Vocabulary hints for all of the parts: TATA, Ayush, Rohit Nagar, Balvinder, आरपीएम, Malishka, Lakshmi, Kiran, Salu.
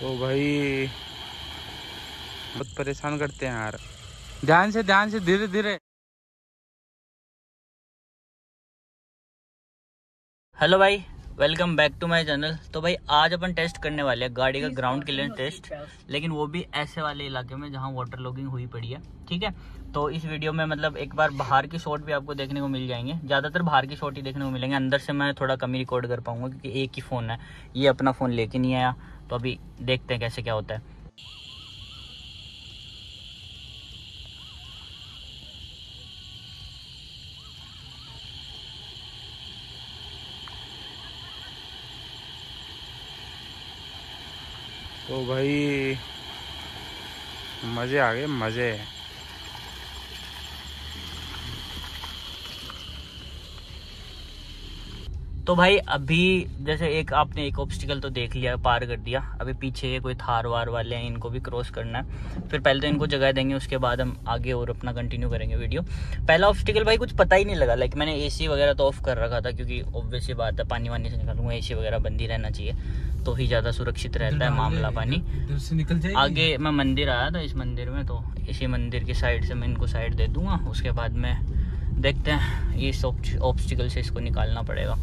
तो भाई बहुत परेशान करते हैं यार। ध्यान से धीरे धीरे। हेलो भाई, welcome back to my channel. तो भाई आज अपन टेस्ट करने वाले हैं गाड़ी का ग्राउंड क्लियरेंस टेस्ट, लेकिन वो भी ऐसे वाले इलाके में जहाँ वाटर लॉगिंग हुई पड़ी है, ठीक है। तो इस वीडियो में मतलब एक बार बाहर की शॉट भी आपको देखने को मिल जाएंगे, ज़्यादातर बाहर की शॉट ही देखने को मिलेंगे। अंदर से मैं थोड़ा कम ही रिकॉर्ड कर पाऊंगा क्योंकि एक ही फ़ोन है, ये अपना फ़ोन लेके नहीं आया। तो अभी देखते हैं कैसे क्या होता है। तो भाई मज़े आ गए, मज़े। तो भाई अभी जैसे एक आपने एक ऑब्स्टिकल तो देख लिया, पार कर दिया। अभी पीछे ये कोई थार वार वाले हैं, इनको भी क्रॉस करना है। फिर पहले तो इनको जगह देंगे, उसके बाद हम आगे और अपना कंटिन्यू करेंगे वीडियो। पहला ऑब्स्टिकल भाई कुछ पता ही नहीं लगा। लाइक मैंने एसी वगैरह तो ऑफ कर रखा था क्योंकि ऑब्वियसली बात है, पानी वानी से निकालूंगा, एसी वगैरह बंद ही रहना चाहिए तो ही ज़्यादा सुरक्षित रहता है मामला। पानी से निकल जाएगी। आगे मैं मंदिर आया था, इस मंदिर में, तो इसी मंदिर की साइड से मैं इनको साइड दे दूंगा। उसके बाद मैं देखते हैं इस ऑब्स्टिकल से इसको निकालना पड़ेगा।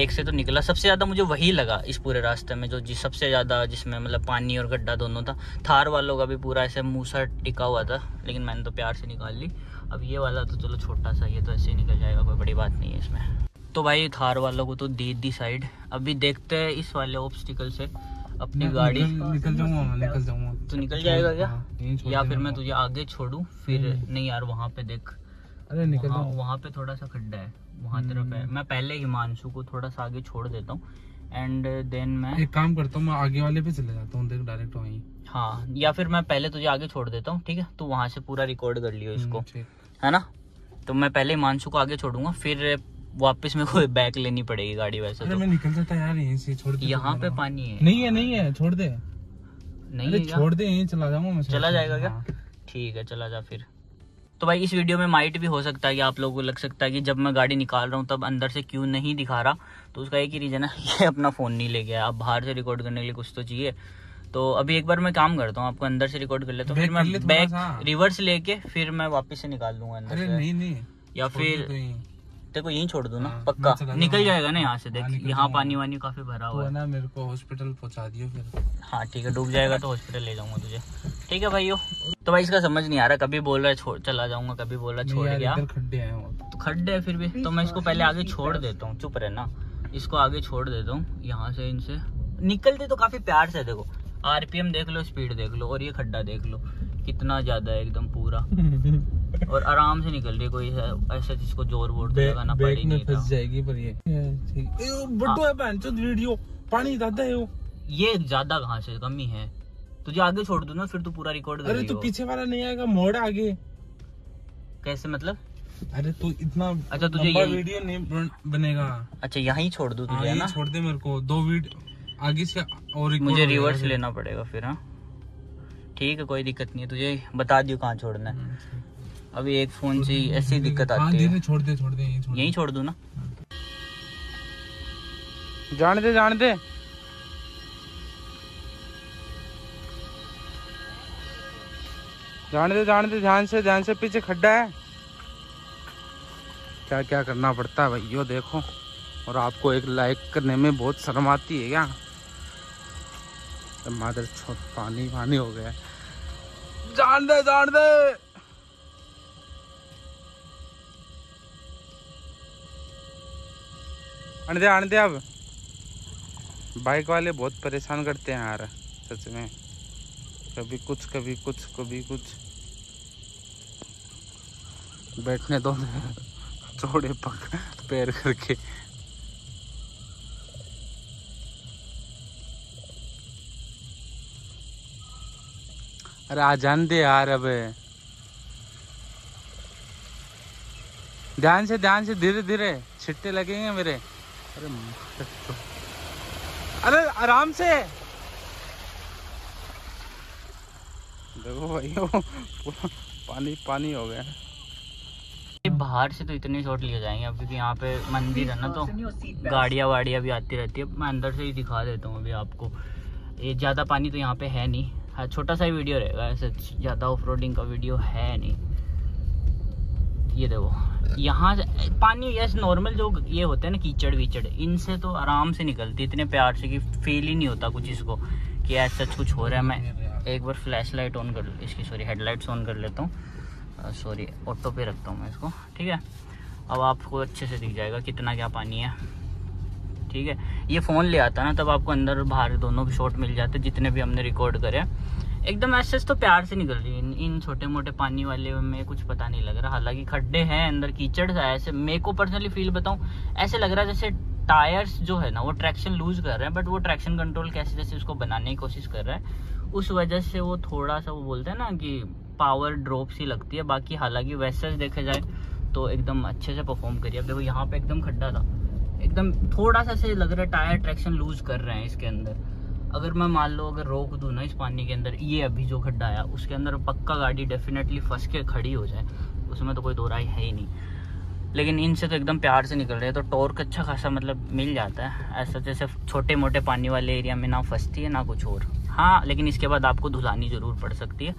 एक से तो निकला, सबसे ज़्यादा मुझे वही लगा इस पूरे रास्ते में, जो जिस सबसे ज़्यादा जिसमें मतलब पानी और गड्ढा दोनों था। थार वालों का भी पूरा ऐसे मूसा टिका हुआ था, लेकिन मैंने तो प्यार से निकाल ली। अब ये वाला तो चलो छोटा सा, ये तो ऐसे ही निकल जाएगा, कोई बड़ी बात नहीं है इसमें। तो भाई थार वालों को तो दे दी साइड। अभी देखते हैं इस वाले ऑब्स्टिकल से अपनी गाड़ी निकल जाऊंगा तो निकल जाएगा क्या, या फिर मैं तुझे आगे छोड़ू? फिर नहीं यार, वहाँ पे देख, अरे निकल जाऊंगा। वहाँ पे थोड़ा सा खड्डा है, वहाँ तरफ है। मैं पहले हिमांशु को थोड़ा सा आगे छोड़ देता हूँ एंड देन मैं एक काम करता हूँ, मैं आगे वाले पे चले जाता हूँ, देख डायरेक्ट वहीं। हाँ, या फिर मैं पहले तुझे आगे छोड़ देता हूँ, ठीक है। तो वहाँ से पूरा रिकॉर्ड कर लियो इसको, है ना। तो मैं पहले हिमांशु को आगे छोड़ूंगा, फिर वापस में कोई बैक लेनी पड़ेगी गाड़ी। वैसे तो मैं निकल जाता यार यहीं से, छोड़ दे। यहाँ पे पानी है, नहीं है छोड़ दे, नहीं छोड़ दे, यहीं चला जाऊंगा मैं। चला जाएगा क्या? ठीक है, चला जा फिर। तो भाई इस वीडियो में माइट भी हो सकता है कि आप लोगों को लग सकता है कि जब मैं गाड़ी निकाल रहा हूँ तब अंदर से क्यों नहीं दिखा रहा, तो उसका एक ही रीज़न है, ये अपना फ़ोन नहीं ले गया। आप बाहर से रिकॉर्ड करने के लिए कुछ तो चाहिए। तो अभी एक बार मैं काम करता हूँ, आपको अंदर से रिकॉर्ड कर लेता हूँ, फिर मैं बैक रिवर्स लेके फिर मैं वापस से निकाल दूंगा अंदर से, या फिर तेरे को यहीं छोड़ दूं ना, पक्का निकल जाएगा ना यहाँ से। देख यहाँ पानी वानी काफी भरा हुआ है ना, मेरे को हॉस्पिटल पहुँचा दियो फिर। हाँ ठीक है, डूब जाएगा तो हॉस्पिटल ले जाऊंगा तुझे, ठीक है भाइयों। तो भाई इसका समझ नहीं आ रहा, कभी बोल रहा है छोड़ चला जाऊंगा, कभी बोल रहा है छोड़ गया। खड्डे हैं तो खड्डे है फिर भी। तो मैं इसको पहले आगे छोड़ देता हूँ, चुप रहना, इसको आगे छोड़ देता हूँ। यहाँ से इनसे निकलते तो काफी प्यार से, देखो आरपीएम देख लो, स्पीड देख लो, और ये खड्डा देख लो कितना ज्यादा है एकदम पूरा। और आराम से निकल रही, कोई ऐसा जिसको जोर वोर लगाना पड़े नहीं था। जाएगी पर ये बड्डू है बहनचोद वीडियो, पानी ज्यादा है, ये ज्यादा कहाँ से कमी है। तुझे आगे छोड़ दूं ना, फिर तू पूरा रिकॉर्ड कर। अरे तो पीछे वाला नहीं आएगा, मोड़ आगे कैसे मतलब? अरे तू इतना अच्छा, तुझे ये वीडियो नहीं बनेगा। अच्छा यहीं छोड़ दूं तुझे, है ना? छोड़ दे मेरे को, दो वीडियो आगे से और मुझे रिवर्स लेना पड़ेगा फिर। हाँ ठीक है, कोई दिक्कत नहीं है, तुझे बता दियो कहाँ छोड़ना है। अभी एक फोन से ऐसी दिक्कत आती है। छोड़ दे यहीं छोड़ दूं ना, जान दे। जान दे, ध्यान से, पीछे खड्डा है। क्या क्या करना पड़ता है भैया, देखो। और आपको एक लाइक करने में बहुत शर्म आती है क्या? तो मादर छोड़, पानी हो गया। जान दे। आने दे। अब बाइक वाले बहुत परेशान करते हैं यार, सच में। कभी कुछ बैठने दो, चौड़े पैर करके। अरे आ जान दे यार, अब ध्यान से धीरे छिट्टे लगेंगे मेरे। अरे आराम से देखो भाई, पानी हो गया। बाहर से तो इतने शॉट लिए जाएंगे अब, क्योंकि यहाँ पे मंदिर है ना, तो गाड़ियाँ वाड़ियाँ भी आती रहती है। मैं अंदर से ही दिखा देता हूँ अभी आपको। ये ज़्यादा पानी तो यहाँ पे है नहीं, हाँ छोटा सा ही वीडियो रहेगा, ऐसे ज़्यादा ऑफ रोडिंग का वीडियो है नहीं। ये देखो यहाँ पानी यस नॉर्मल जो ये होते हैं ना कीचड़ वीचड़, इनसे तो आराम से निकलती इतने प्यार से कि फील ही नहीं होता कुछ इसको कि ऐसा कुछ हो रहा है। मैं एक बार फ्लैश लाइट ऑन कर इसकी सॉरी हेडलाइट्स ऑन कर लेता हूँ, सॉरी ऑटो पे रखता हूँ मैं इसको, ठीक है। अब आपको अच्छे से दिख जाएगा कितना क्या पानी है, ठीक है। ये फ़ोन ले आता ना तब आपको अंदर और बाहर दोनों भी शॉट मिल जाते जितने भी हमने रिकॉर्ड करे। एकदम ऐसे तो प्यार से निकल रही है, इन छोटे मोटे पानी वाले में कुछ पता नहीं लग रहा। हालांकि खड्डे हैं अंदर, कीचड़ सा ऐसे, मेरे को पर्सनली फील बताऊँ ऐसे लग रहा है जैसे टायर्स जो है ना वो ट्रैक्शन लूज कर रहे हैं, बट वो ट्रैक्शन कंट्रोल कैसे जैसे उसको बनाने की कोशिश कर रहा है, उस वजह से वो थोड़ा सा वो बोलते हैं ना कि पावर ड्रॉप सी लगती है। बाकी हालांकि वैसे देखा जाए तो एकदम अच्छे से परफॉर्म करिए। अब देखो यहाँ पे एकदम खड्डा था, एकदम थोड़ा सा से लग रहा है टायर ट्रैक्शन लूज कर रहे हैं इसके अंदर। अगर मैं मान लो अगर रोक दूँ ना इस पानी के अंदर, ये अभी जो खड्डा आया उसके अंदर पक्का गाड़ी डेफिनेटली फंस के खड़ी हो जाए, उसमें तो कोई दो राय है ही नहीं। लेकिन इनसे तो एकदम प्यार से निकल रहे हैं, तो टॉर्क अच्छा खासा मतलब मिल जाता है ऐसा, जैसे छोटे मोटे पानी वाले एरिया में ना फंसती है ना कुछ और। हाँ लेकिन इसके बाद आपको धुलानी ज़रूर पड़ सकती है,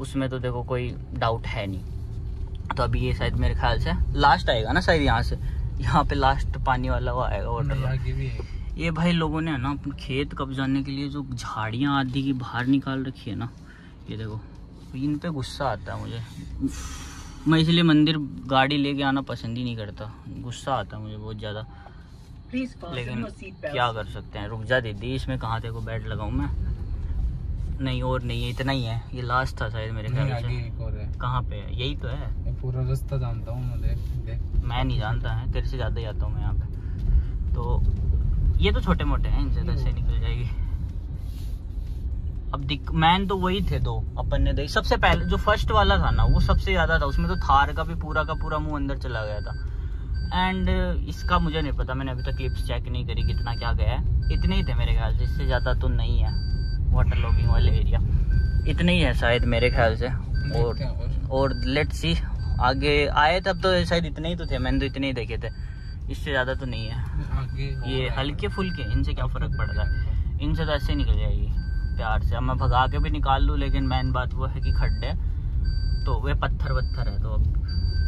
उसमें तो देखो कोई डाउट है नहीं। तो अभी ये शायद मेरे ख्याल से लास्ट आएगा ना, शायद यहाँ से यहाँ पे लास्ट पानी वाला वो आएगा वाटर। ये भाई लोगों ने ना खेत कब्जाने के लिए जो झाड़ियाँ आदि की बाहर निकाल रखी है ना, ये देखो इन पर गुस्सा आता है मुझे। मैं इसलिए मंदिर गाड़ी लेके आना पसंद ही नहीं करता, गुस्सा आता है मुझे बहुत ज़्यादा। लेकिन क्या कर सकते हैं, रुक जा दीदी इसमें कहाँ तेरे को बैठ लगाऊँ मैं। नहीं और नहीं है, इतना ही है, ये लास्ट था शायद मेरे ख्याल से। कहाँ पे है, यही तो है, पूरा रास्ता जानता हूँ मैं। नहीं जानता है, तेरे से ज़्यादा जाता हूँ मैं यहाँ पे। तो ये तो छोटे मोटे हैं, इनसे तो निकल जाएगी। अब मैन तो वही थे दो, अपन ने देखी सबसे पहले जो फर्स्ट वाला था ना वो सबसे ज़्यादा था, उसमें तो थार का पूरा मुंह अंदर चला गया था। एंड इसका मुझे नहीं पता, मैंने अभी तक क्लिप्स चेक नहीं करी कितना क्या गया है, इतने ही थे मेरे ख्याल से, इससे ज़्यादा तो नहीं है। वाटर लॉगिंग वाले एरिया इतने ही है शायद मेरे ख्याल से। और लेट्स सी आगे आए तब तो शायद इतने ही तो थे, मैंने तो इतने ही देखे थे, इससे ज़्यादा तो नहीं है। ये हल्के फुल्के इनसे क्या फ़र्क पड़ता है, इनसे तो ऐसे ही निकल जाएगी प्यार से। अब मैं भगा के भी निकाल लूँ, लेकिन मेन बात वो है कि खड्डे तो वे पत्थर वत्थर है, तो अब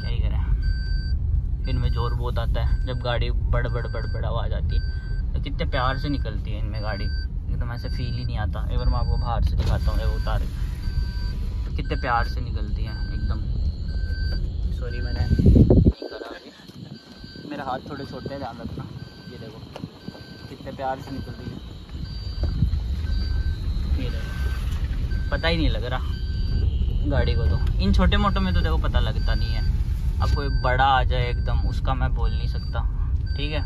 क्या ही करें। इनमें जोर बहुत आता है जब गाड़ी बड़ बड़ बड़ बड़ आवाज़ आती है, तो कितने प्यार से निकलती है इनमें गाड़ी, एकदम ऐसे फील ही नहीं आता। एक बार मैं आपको बाहर से दिखाता हूँ, उतार तो कितने प्यार से निकलती है एकदम। सॉरी मैंने नहीं करा, मेरा हाथ थोड़े छोटे हैं, ध्यान रखना। ये देखो कितने प्यार से निकलती है, पता ही नहीं लग रहा गाड़ी को। तो इन छोटे मोटों में तो देखो पता लगता नहीं है, अब कोई बड़ा आ जाए एकदम उसका मैं बोल नहीं सकता, ठीक है।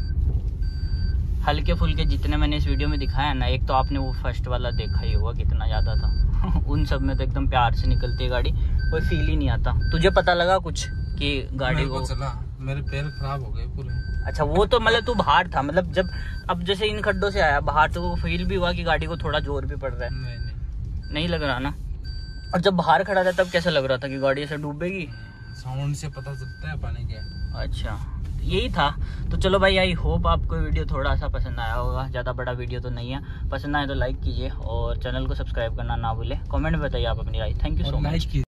हल्के फुल्के जितने मैंने इस वीडियो में दिखाया ना, एक तो आपने वो फर्स्ट वाला देखा ही होगा कितना ज़्यादा था उन सब में तो एकदम प्यार से निकलती है गाड़ी, कोई फील ही नहीं आता। तुझे पता लगा कुछ कि गाड़ी को चला, मेरे पैर खराब हो गए पूरे। अच्छा वो तो मतलब तू बाहर था, मतलब जब अब जैसे इन खड्डों से आया बाहर तो फील भी हुआ कि गाड़ी को थोड़ा जोर भी पड़ रहा है। नहीं लग रहा ना, और जब बाहर खड़ा था तब कैसा लग रहा था कि गाड़ी ऐसे डूबेगी, साउंड से पता चलता है पानी का। अच्छा यही था। तो चलो भाई आई होप आपको वीडियो थोड़ा सा पसंद आया होगा, ज़्यादा बड़ा वीडियो तो नहीं है, पसंद आए तो लाइक कीजिए और चैनल को सब्सक्राइब करना ना भूले। कमेंट में बताइए आप अपनी राय। Thank you so much.